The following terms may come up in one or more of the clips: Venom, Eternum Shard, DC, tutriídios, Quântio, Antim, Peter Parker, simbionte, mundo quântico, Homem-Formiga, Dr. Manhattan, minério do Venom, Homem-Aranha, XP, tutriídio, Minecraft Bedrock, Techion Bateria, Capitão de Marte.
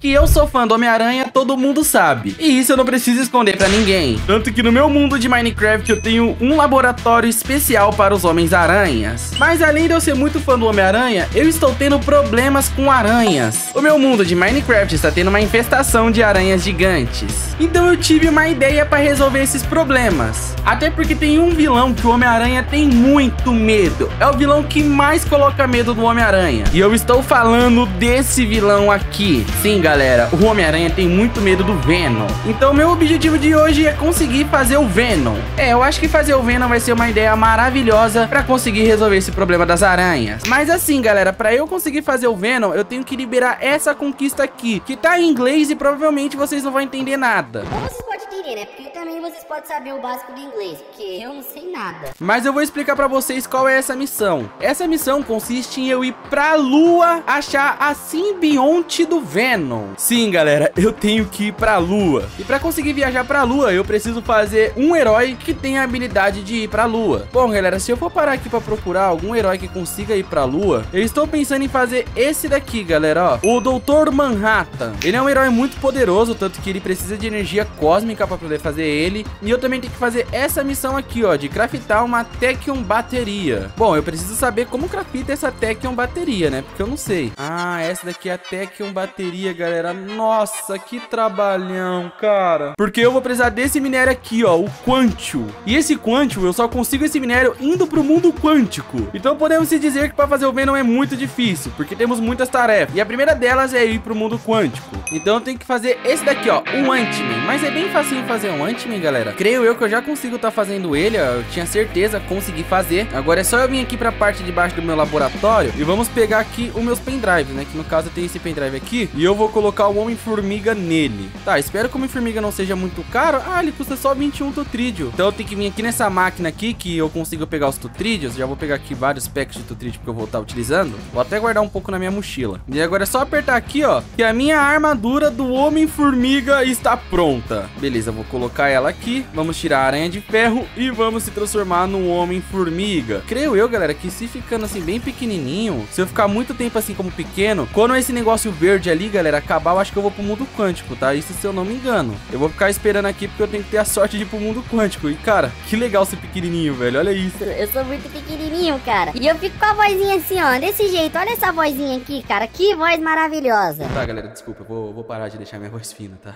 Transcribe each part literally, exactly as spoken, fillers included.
Que eu sou fã do Homem-Aranha, todo mundo sabe. E isso eu não preciso esconder pra ninguém. Tanto que no meu mundo de Minecraft eu tenho um laboratório especial para os Homens-Aranhas. Mas além de eu ser muito fã do Homem-Aranha, eu estou tendo problemas com aranhas. O meu mundo de Minecraft está tendo uma infestação de aranhas gigantes. Então eu tive uma ideia para resolver esses problemas. Até porque tem um vilão que o Homem-Aranha tem muito medo. É o vilão que mais coloca medo do Homem-Aranha. E eu estou falando desse vilão aqui. Sim, galera. Galera, o Homem-Aranha tem muito medo do Venom. Então meu objetivo de hoje é conseguir fazer o Venom. É, eu acho que fazer o Venom vai ser uma ideia maravilhosa pra conseguir resolver esse problema das aranhas. Mas assim, galera, pra eu conseguir fazer o Venom, eu tenho que liberar essa conquista aqui, que tá em inglês e provavelmente vocês não vão entender nada. Como vocês podem entender, né? Porque também vocês podem saber o básico de inglês, porque eu não sei nada. Mas eu vou explicar pra vocês qual é essa missão. Essa missão consiste em eu ir pra Lua achar a simbionte do Venom. Sim, galera, eu tenho que ir pra Lua. E pra conseguir viajar pra Lua, eu preciso fazer um herói que tenha a habilidade de ir pra Lua. Bom, galera, se eu for parar aqui pra procurar algum herói que consiga ir pra Lua, eu estou pensando em fazer esse daqui, galera, ó. O doutor Manhattan. Ele é um herói muito poderoso, tanto que ele precisa de energia cósmica pra poder fazer ele. E eu também tenho que fazer essa missão aqui, ó, de craftar uma Techion Bateria. Bom, eu preciso saber como crafta essa Techion Bateria, né? Porque eu não sei. Ah, essa daqui é a Techion Bateria, galera. Galera, nossa, que trabalhão, cara. Porque eu vou precisar desse minério aqui, ó, o Quântio. E esse Quântio, eu só consigo esse minério indo pro mundo quântico. Então podemos se dizer que pra fazer o Venom é muito difícil, porque temos muitas tarefas. E a primeira delas é ir pro mundo quântico. Então eu tenho que fazer esse daqui, ó, o Antim. Mas é bem facinho fazer um Antim, galera. Creio eu que eu já consigo tá fazendo ele, ó. Eu tinha certeza, consegui fazer. Agora é só eu vir aqui pra parte de baixo do meu laboratório e vamos pegar aqui os meus pendrives, né? Que no caso tem esse pendrive aqui e eu vou colocar colocar o Homem-Formiga nele. Tá, espero que o Homem-Formiga não seja muito caro. Ah, ele custa só vinte e um tutriídios. Então eu tenho que vir aqui nessa máquina aqui que eu consigo pegar os tutriídios. Já vou pegar aqui vários packs de tutriídeo porque eu vou estar utilizando. Vou até guardar um pouco na minha mochila. E agora é só apertar aqui, ó, que a minha armadura do Homem-Formiga está pronta. Beleza, vou colocar ela aqui. Vamos tirar a aranha de ferro e vamos se transformar no Homem-Formiga. Creio eu, galera, que se ficando assim bem pequenininho, se eu ficar muito tempo assim como pequeno, quando esse negócio verde ali, galera, acabar, eu acho que eu vou pro mundo quântico, tá? Isso se eu não me engano. Eu vou ficar esperando aqui porque eu tenho que ter a sorte de ir pro mundo quântico. E, cara, que legal ser pequenininho, velho. Olha isso. Eu sou muito pequenininho, cara. E eu fico com a vozinha assim, ó, desse jeito. Olha essa vozinha aqui, cara. Que voz maravilhosa. Tá, galera, desculpa. Eu vou, vou parar de deixar minha voz fina, tá?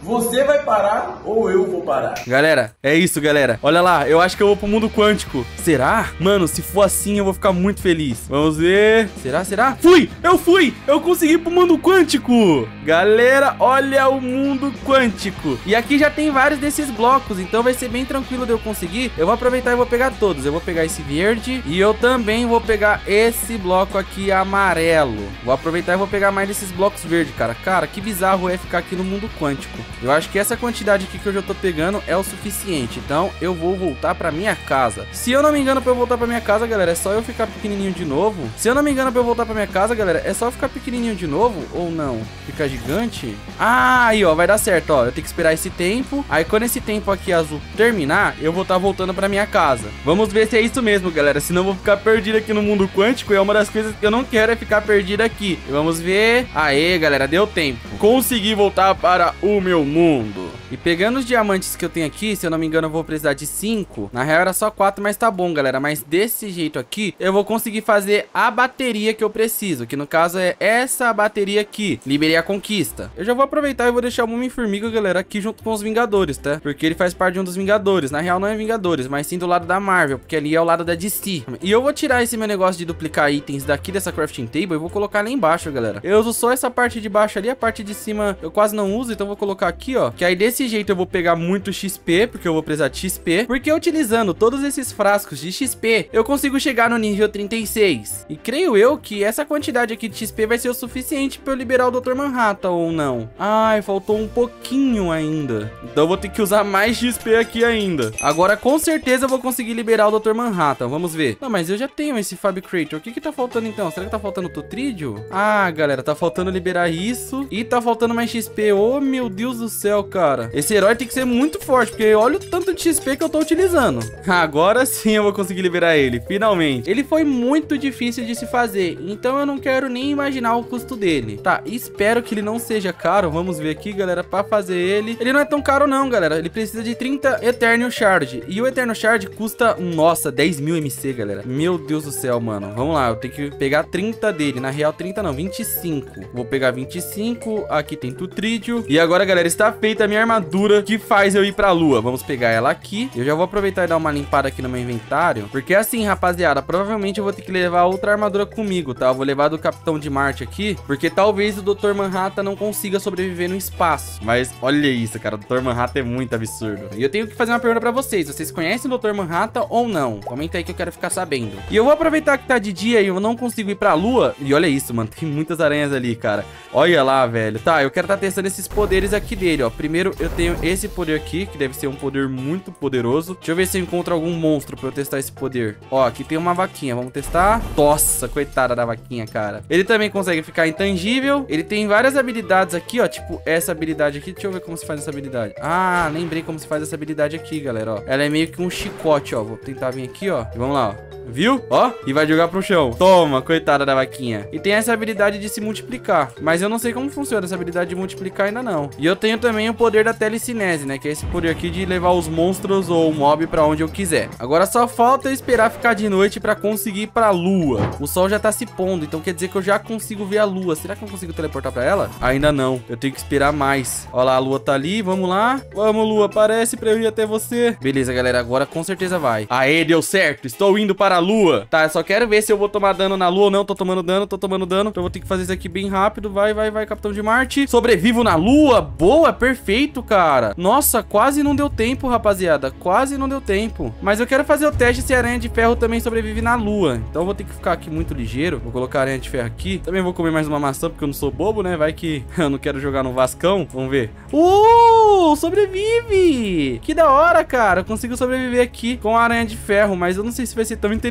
Você vai parar ou eu vou parar? Galera, é isso, galera. Olha lá, eu acho que eu vou pro mundo quântico. Será? Mano, se for assim eu vou ficar muito feliz. Vamos ver. Será, será? Fui! Eu fui! Eu consegui pro mundo quântico! Galera, olha o mundo quântico. E aqui já tem vários desses blocos, então vai ser bem tranquilo de eu conseguir. Eu vou aproveitar e vou pegar todos. Eu vou pegar esse verde e eu também vou pegar esse bloco aqui amarelo. Vou aproveitar e vou pegar mais desses blocos verdes, cara. Cara, que bizarro é ficar aqui no mundo quântico. Eu acho que essa quantidade aqui que eu já tô pegando é o suficiente. Então eu vou voltar pra minha casa. Se eu não me engano, pra eu voltar pra minha casa, galera, é só eu ficar pequenininho de novo. Se eu não me engano, pra eu voltar pra minha casa, galera, é só eu ficar pequenininho de novo ou não? Ficar gigante? Ah, aí, ó, vai dar certo, ó. Eu tenho que esperar esse tempo. Aí quando esse tempo aqui azul terminar, eu vou estar voltando pra minha casa. Vamos ver se é isso mesmo, galera. Senão eu vou ficar perdido aqui no mundo quântico. E é uma das coisas que eu não quero é ficar perdido aqui. Vamos ver. Aê, galera, deu tempo. Consegui voltar para o meu mundo. E pegando os diamantes que eu tenho aqui, se eu não me engano eu vou precisar de cinco. Na real era só quatro, mas tá bom, galera. Mas desse jeito aqui, eu vou conseguir fazer a bateria que eu preciso, que no caso é essa bateria aqui. Liberei a conquista. Eu já vou aproveitar e vou deixar o Homem-Formiga, galera, aqui junto com os Vingadores, tá? Porque ele faz parte de um dos Vingadores. Na real não é Vingadores, mas sim do lado da Marvel, porque ali é o lado da D C. E eu vou tirar esse meu negócio de duplicar itens daqui dessa crafting table e vou colocar lá embaixo, galera. Eu uso só essa parte de baixo ali, a parte de cima eu quase não uso, então vou colocar aqui, ó, que aí desse jeito eu vou pegar muito X P, porque eu vou precisar de X P, porque utilizando todos esses frascos de X P, eu consigo chegar no nível trinta e seis. E creio eu que essa quantidade aqui de X P vai ser o suficiente pra eu liberar o doutor Manhattan ou não. Ai, faltou um pouquinho ainda. Então eu vou ter que usar mais X P aqui ainda. Agora com certeza eu vou conseguir liberar o doutor Manhattan, vamos ver. Não, mas eu já tenho esse Fab Creator, o que que tá faltando então? Será que tá faltando o Tutriídio? Ah, galera, tá faltando liberar isso e tá faltando mais X P, ô meu Deus do céu, cara. cara. Esse herói tem que ser muito forte, porque olha o tanto de X P que eu tô utilizando. Agora sim eu vou conseguir liberar ele, finalmente. Ele foi muito difícil de se fazer, então eu não quero nem imaginar o custo dele. Tá, espero que ele não seja caro. Vamos ver aqui, galera, pra fazer ele. Ele não é tão caro não, galera. Ele precisa de trinta Eternum Shard. E o Eternum Shard custa, nossa, dez mil M C, galera. Meu Deus do céu, mano. Vamos lá, eu tenho que pegar trinta dele. Na real, trinta não, vinte e cinco. Vou pegar vinte e cinco. Aqui tem tutriídio. E agora, galera, está feita a minha armadura que faz eu ir pra lua. Vamos pegar ela aqui. Eu já vou aproveitar e dar uma limpada aqui no meu inventário. Porque assim, rapaziada, provavelmente eu vou ter que levar outra armadura comigo, tá? Eu vou levar do Capitão de Marte aqui. Porque talvez o doutor Manhattan não consiga sobreviver no espaço. Mas olha isso, cara. O doutor Manhattan é muito absurdo. E eu tenho que fazer uma pergunta pra vocês. Vocês conhecem o doutor Manhattan ou não? Comenta aí que eu quero ficar sabendo. E eu vou aproveitar que tá de dia e eu não consigo ir pra lua. E olha isso, mano. Tem muitas aranhas ali, cara. Olha lá, velho. Tá, eu quero estar tá testando esses poderes aqui dele, ó. Primeiro eu tenho esse poder aqui, que deve ser um poder muito poderoso. Deixa eu ver se eu encontro algum monstro pra eu testar esse poder. Ó, aqui tem uma vaquinha. Vamos testar. Nossa, coitada da vaquinha, cara. Ele também consegue ficar intangível. Ele tem várias habilidades aqui, ó. Tipo essa habilidade aqui. Deixa eu ver como se faz essa habilidade. Ah, lembrei como se faz essa habilidade aqui, galera, ó. Ela é meio que um chicote, ó. Vou tentar vir aqui, ó. E vamos lá, ó. Viu? Ó, e vai jogar pro chão. Toma, coitada da vaquinha. E tem essa habilidade de se multiplicar. Mas eu não sei como funciona essa habilidade de multiplicar ainda não. E eu tenho também o poder da telecinese, né? Que é esse poder aqui de levar os monstros ou o mob pra onde eu quiser. Agora só falta esperar ficar de noite pra conseguir ir pra lua. O sol já tá se pondo, então quer dizer que eu já consigo ver a lua. Será que eu consigo teleportar pra ela? Ainda não. Eu tenho que esperar mais. Ó lá, a lua tá ali. Vamos lá. Vamos, lua. Aparece pra eu ir até você. Beleza, galera. Agora com certeza vai. Aê, deu certo. Estou indo para a lua. Tá, eu só quero ver se eu vou tomar dano na lua ou não. Tô tomando dano, tô tomando dano. Então eu vou ter que fazer isso aqui bem rápido. Vai, vai, vai, Capitão de Marte. Sobrevivo na lua. Boa, perfeito, cara. Nossa, quase não deu tempo, rapaziada. Quase não deu tempo. Mas eu quero fazer o teste se a aranha de ferro também sobrevive na lua. Então eu vou ter que ficar aqui muito ligeiro. Vou colocar a aranha de ferro aqui. Também vou comer mais uma maçã, porque eu não sou bobo, né? Vai que eu não quero jogar no Vascão. Vamos ver. Uh, sobrevive! Que da hora, cara. Eu consigo sobreviver aqui com a aranha de ferro, mas eu não sei se vai ser tão inteligente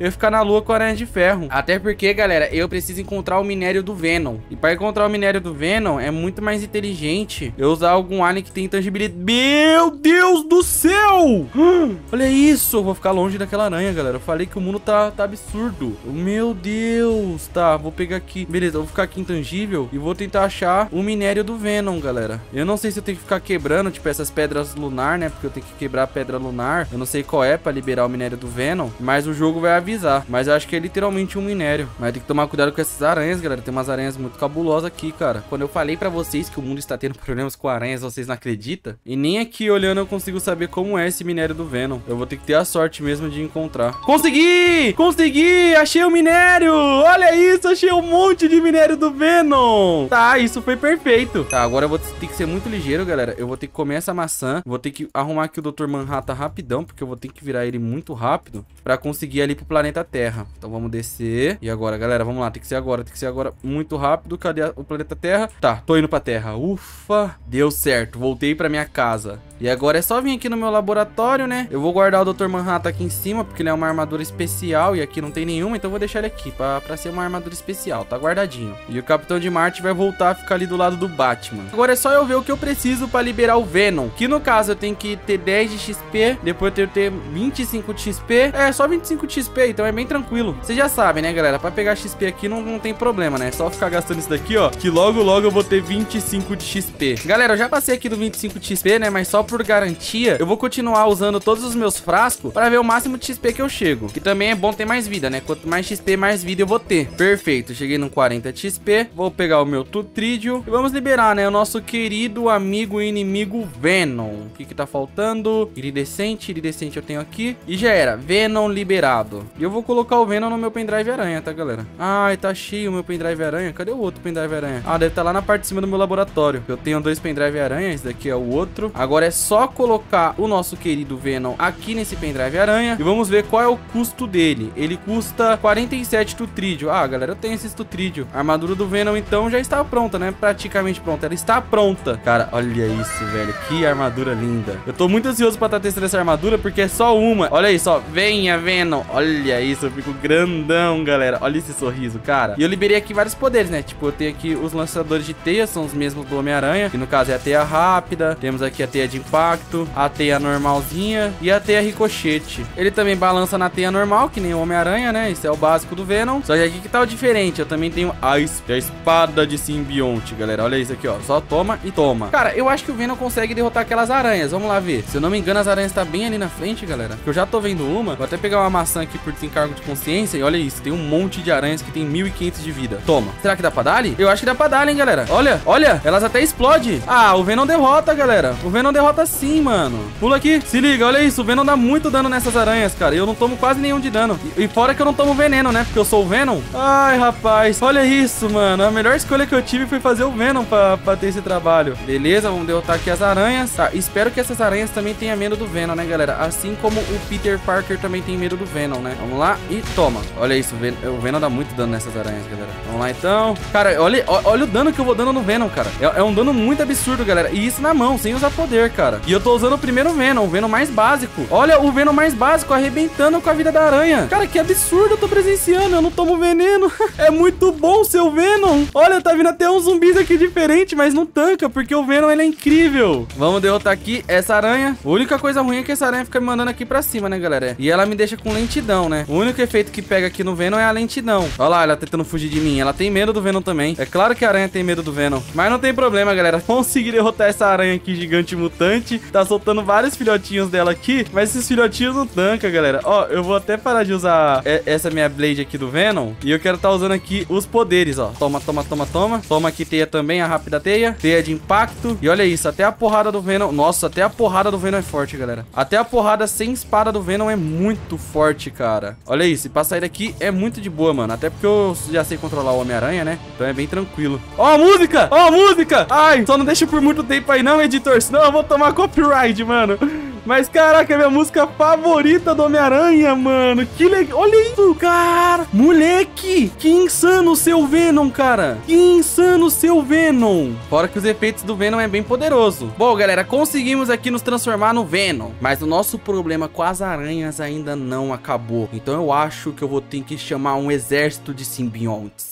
eu ficar na lua com a aranha de ferro. Até porque, galera, eu preciso encontrar o minério do Venom. E para encontrar o minério do Venom, é muito mais inteligente eu usar algum alien que tem intangibilidade. Meu Deus do céu! Hum, olha isso! Eu vou ficar longe daquela aranha, galera. Eu falei que o mundo tá, tá absurdo. Meu Deus! Tá, vou pegar aqui. Beleza, eu vou ficar aqui intangível e vou tentar achar o minério do Venom, galera. Eu não sei se eu tenho que ficar quebrando, tipo, essas pedras lunar, né? Porque eu tenho que quebrar a pedra lunar. Eu não sei qual é para liberar o minério do Venom. Mas o jogo vai avisar. Mas eu acho que é literalmente um minério. Mas tem que tomar cuidado com essas aranhas, galera. Tem umas aranhas muito cabulosas aqui, cara. Quando eu falei pra vocês que o mundo está tendo problemas com aranhas, vocês não acreditam? E nem aqui olhando eu consigo saber como é esse minério do Venom. Eu vou ter que ter a sorte mesmo de encontrar. Consegui! Consegui! Achei o minério! Olha isso! Achei um monte de minério do Venom! Tá, isso foi perfeito. Tá, agora eu vou ter que ser muito ligeiro, galera. Eu vou ter que comer essa maçã. Vou ter que arrumar aqui o doutor Manhattan rapidão, porque eu vou ter que virar ele muito rápido pra conseguir ali pro planeta Terra. Então vamos descer. E agora, galera, vamos lá. Tem que ser agora, tem que ser agora muito rápido. Cadê o planeta Terra? Tá, tô indo pra Terra. Ufa, deu certo. Voltei pra minha casa. E agora é só vir aqui no meu laboratório, né? Eu vou guardar o doutor Manhattan aqui em cima, porque ele é uma armadura especial e aqui não tem nenhuma. Então eu vou deixar ele aqui pra, pra ser uma armadura especial. Tá guardadinho. E o Capitão de Marte vai voltar a ficar ali do lado do Batman. Agora é só eu ver o que eu preciso pra liberar o Venom. Que no caso eu tenho que ter dez de X P. Depois eu tenho que ter vinte e cinco de X P. É, só vinte e cinco de X P, então é bem tranquilo. Vocês já sabem, né, galera? Pra pegar X P aqui não, não tem problema, né? É só ficar gastando isso daqui, ó. Que logo, logo eu vou ter vinte e cinco de X P. Galera, eu já passei aqui do vinte e cinco de X P, né? Mas só por garantia, eu vou continuar usando todos os meus frascos para ver o máximo de X P que eu chego. Que também é bom ter mais vida, né? Quanto mais X P, mais vida eu vou ter. Perfeito, cheguei no quarenta de X P. Vou pegar o meu tutriídio e vamos liberar, né? O nosso querido amigo e inimigo Venom. O que que tá faltando? Iridescente, iridescente eu tenho aqui. E já era, Venom liberado. E eu vou colocar o Venom no meu pendrive aranha, tá, galera? Ai, tá cheio o meu pendrive aranha. Cadê o outro pendrive aranha? Ah, deve estar lá na parte de cima do meu laboratório. Eu tenho dois pendrive aranha, esse daqui é o outro. Agora é só colocar o nosso querido Venom aqui nesse pendrive aranha e vamos ver qual é o custo dele. Ele custa quarenta e sete tutriídio. Ah, galera, eu tenho esses tutriídio. A armadura do Venom, então, já está pronta, né? Praticamente pronta. Ela está pronta. Cara, olha isso, velho. Que armadura linda. Eu tô muito ansioso pra estar testando essa armadura, porque é só uma. Olha aí só. Venha, Venom. Olha isso. Eu fico grandão, galera. Olha esse sorriso, cara. E eu liberei aqui vários poderes, né? Tipo, eu tenho aqui os lançadores de teia. São os mesmos do Homem-Aranha. Que no caso é a teia rápida. Temos aqui a teia de impacto. A teia normalzinha. E a teia ricochete. Ele também balança na teia normal, que nem o Homem-Aranha, né? Isso é o básico do Venom. Só que aqui que tá o diferente. Eu também tenho a, esp a espada de simbionte, galera. Olha isso aqui, ó. Só toma e toma. Cara, eu acho que o Venom consegue derrotar aquelas aranhas. Vamos lá ver. Se eu não me engano, as aranhas tá bem ali na frente, galera. Eu já tô vendo uma. Vou até pegar uma maçã aqui por desencargo de consciência. E olha isso. Tem um monte de aranhas que tem mil e quinhentos de vida. Toma. Será que dá pra dar? Eu acho que dá pra dar, hein, galera. Olha, olha. Elas até explodem. Ah, o Venom derrota, galera. O Venom derrota sim, mano. Pula aqui. Se liga. Olha isso. O Venom dá muito dano nessas aranhas, cara. Eu não tomo quase nenhum de dano. E, e fora que eu não tomo veneno, né? Porque eu sou o Venom. Ai, rapaz. Olha isso, mano. A melhor escolha que eu tive foi fazer o Venom pra, pra ter esse trabalho. Beleza, vamos derrotar aqui as aranhas. Tá, espero que essas aranhas também tenham medo do Venom, né, galera? Assim como o Peter Parker também tem medo do Venom, né? Vamos lá e toma. Olha isso, o Venom dá muito dano nessas aranhas, galera. Vamos lá, então. Cara, olha, olha o dano que eu vou dando no Venom, cara. É, é um dano muito absurdo, galera. E isso na mão, sem usar poder, cara. E eu tô usando o primeiro Venom, o Venom mais básico. Olha o Venom mais básico, arrebentando com a vida da aranha. Cara, que absurdo eu tô presenciando. Eu não tomo veneno. É muito bom seu Venom. Olha, tá vindo até uns zumbis aqui diferente, mas não tanca, porque o Venom, ele é incrível. Vamos derrotar aqui essa aranha. A única coisa ruim é que essa aranha fica me mandando aqui pra cima, né, galera? E ela me deixa com lentidão, né? O único efeito que pega aqui no Venom é a lentidão. Olha lá, ela tentando fugir de mim. Ela tem medo do Venom também. É claro que a aranha tem medo do Venom. Mas não tem problema, galera. Consegui derrotar essa aranha aqui, gigante mutante. Tá soltando vários filhotinhos dela aqui, mas esses filhotinhos não tanca, galera. Ó, eu vou até parar de usar essa minha Blade aqui do Venom. E eu quero tá usando aqui os poderes, ó. Toma, toma, toma, toma. Toma aqui teia também, a rápida teia. Teia de impacto. E olha isso, até a porrada do Venom... Nossa, até a porrada do Venom é forte, galera. Até a porrada sem espada do Venom é muito forte, cara. Olha isso, e pra sair daqui é muito de boa, mano. Até porque eu já sei controlar o Homem-Aranha, né? Então é bem tranquilo. Ó a música! Ó a música! Ai, só não deixa por muito tempo aí não, editor. Senão eu vou tomar copyright, mano. Mas, caraca, é minha música favorita do Homem-Aranha, mano. Que legal. Olha isso, cara. Moleque, que insano o seu Venom, cara. Que insano o seu Venom. Fora que os efeitos do Venom é bem poderoso. Bom, galera, conseguimos aqui nos transformar no Venom. Mas o nosso problema com as aranhas ainda não acabou. Então eu acho que eu vou ter que chamar um exército de simbiontes.